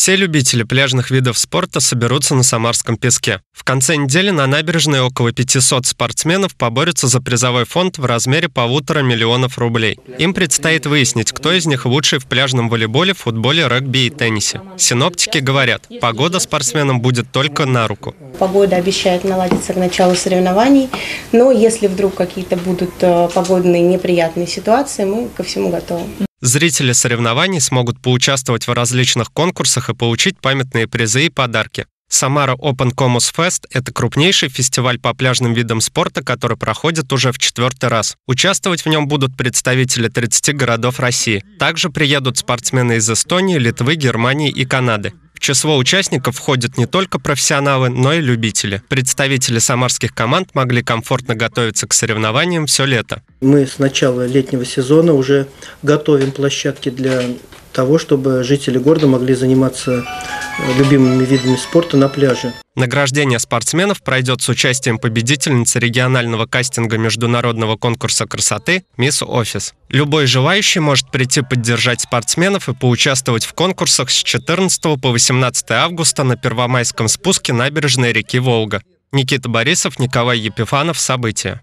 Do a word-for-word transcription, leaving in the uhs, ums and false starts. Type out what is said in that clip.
Все любители пляжных видов спорта соберутся на Самарском песке. В конце недели на набережной около пятисот спортсменов поборются за призовой фонд в размере полутора миллионов рублей. Им предстоит выяснить, кто из них лучший в пляжном волейболе, футболе, регби и теннисе. Синоптики говорят, погода спортсменам будет только на руку. Погода обещает наладиться к началу соревнований, но если вдруг какие-то будут погодные неприятные ситуации, мы ко всему готовы. Зрители соревнований смогут поучаствовать в различных конкурсах и получить памятные призы и подарки. Самара Open Комус Fest – это крупнейший фестиваль по пляжным видам спорта, который проходит уже в четвертый раз. Участвовать в нем будут представители тридцати городов России. Также приедут спортсмены из Эстонии, Литвы, Германии и Канады. В число участников входят не только профессионалы, но и любители. Представители самарских команд могли комфортно готовиться к соревнованиям все лето. Мы с начала летнего сезона уже готовим площадки для того, чтобы жители города могли заниматься любимыми видами спорта на пляже. Награждение спортсменов пройдет с участием победительницы регионального кастинга международного конкурса красоты «Мисс Офис». Любой желающий может прийти поддержать спортсменов и поучаствовать в конкурсах с четырнадцатого по восемнадцатое августа на Первомайском спуске набережной реки Волга. Никита Борисов, Николай Епифанов. События.